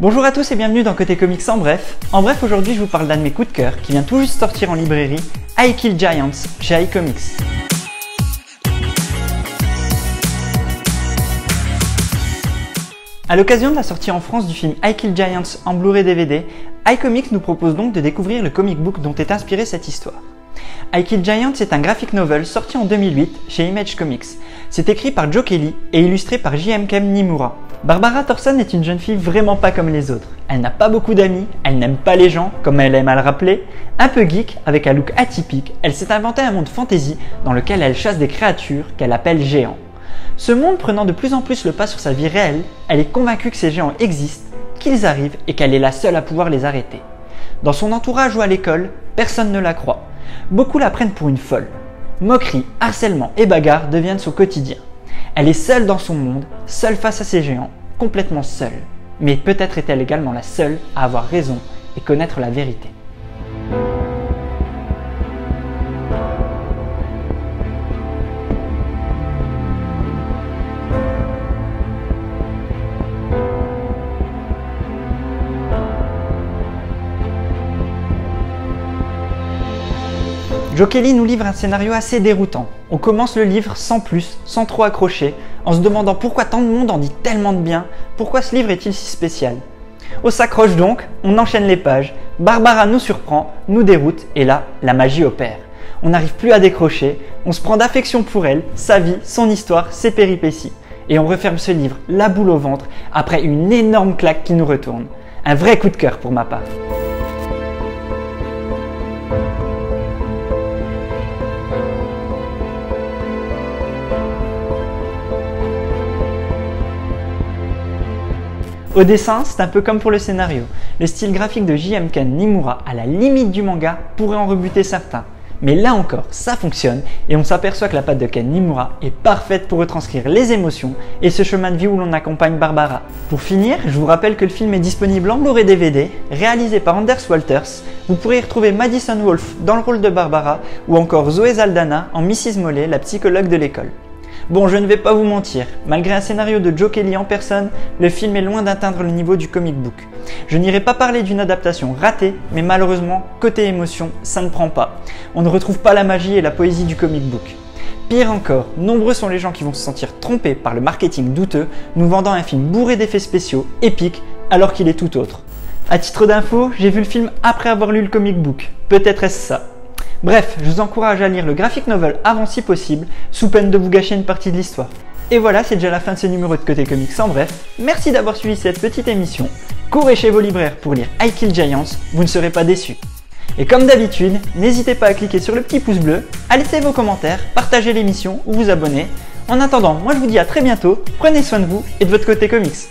Bonjour à tous et bienvenue dans Côté Comics en bref. En bref, aujourd'hui je vous parle d'un de mes coups de cœur qui vient tout juste sortir en librairie, I Kill Giants chez Hi Comics. A l'occasion de la sortie en France du film I Kill Giants en Blu-ray DVD, Hi Comics nous propose donc de découvrir le comic book dont est inspirée cette histoire. I Kill Giants est un graphic novel sorti en 2008 chez Image Comics. C'est écrit par Joe Kelly et illustré par JM Ken Niimura. Barbara Thorson est une jeune fille vraiment pas comme les autres. Elle n'a pas beaucoup d'amis, elle n'aime pas les gens, comme elle aime à le rappeler. Un peu geek, avec un look atypique, elle s'est inventé un monde fantasy dans lequel elle chasse des créatures qu'elle appelle géants. Ce monde prenant de plus en plus le pas sur sa vie réelle, elle est convaincue que ces géants existent, qu'ils arrivent et qu'elle est la seule à pouvoir les arrêter. Dans son entourage ou à l'école, personne ne la croit. Beaucoup la prennent pour une folle. Moqueries, harcèlement et bagarres deviennent son quotidien. Elle est seule dans son monde, seule face à ces géants, complètement seule. Mais peut-être est-elle également la seule à avoir raison et connaître la vérité. Joe Kelly nous livre un scénario assez déroutant. On commence le livre sans plus, sans trop accrocher, en se demandant pourquoi tant de monde en dit tellement de bien, pourquoi ce livre est-il si spécial. On s'accroche donc, on enchaîne les pages, Barbara nous surprend, nous déroute, et là, la magie opère. On n'arrive plus à décrocher, on se prend d'affection pour elle, sa vie, son histoire, ses péripéties. Et on referme ce livre, la boule au ventre, après une énorme claque qui nous retourne. Un vrai coup de cœur pour ma part. Au dessin, c'est un peu comme pour le scénario. Le style graphique de JM Ken Niimura à la limite du manga pourrait en rebuter certains. Mais là encore, ça fonctionne et on s'aperçoit que la patte de Ken Niimura est parfaite pour retranscrire les émotions et ce chemin de vie où l'on accompagne Barbara. Pour finir, je vous rappelle que le film est disponible en Blu-ray DVD, réalisé par Anders Walters. Vous pourrez y retrouver Madison Wolfe dans le rôle de Barbara ou encore Zoé Zaldana en Mrs. Mollet, la psychologue de l'école. Bon, je ne vais pas vous mentir, malgré un scénario de Joe Kelly en personne, le film est loin d'atteindre le niveau du comic book. Je n'irai pas parler d'une adaptation ratée, mais malheureusement, côté émotion, ça ne prend pas. On ne retrouve pas la magie et la poésie du comic book. Pire encore, nombreux sont les gens qui vont se sentir trompés par le marketing douteux, nous vendant un film bourré d'effets spéciaux, épique, alors qu'il est tout autre. À titre d'info, j'ai vu le film après avoir lu le comic book. Peut-être est-ce ça. Bref, je vous encourage à lire le graphic novel avant si possible, sous peine de vous gâcher une partie de l'histoire. Et voilà, c'est déjà la fin de ce numéro de Côté Comics en bref. Merci d'avoir suivi cette petite émission. Courez chez vos libraires pour lire I Kill Giants, vous ne serez pas déçus. Et comme d'habitude, n'hésitez pas à cliquer sur le petit pouce bleu, à laisser vos commentaires, partager l'émission ou vous abonner. En attendant, moi je vous dis à très bientôt, prenez soin de vous et de votre Côté Comics.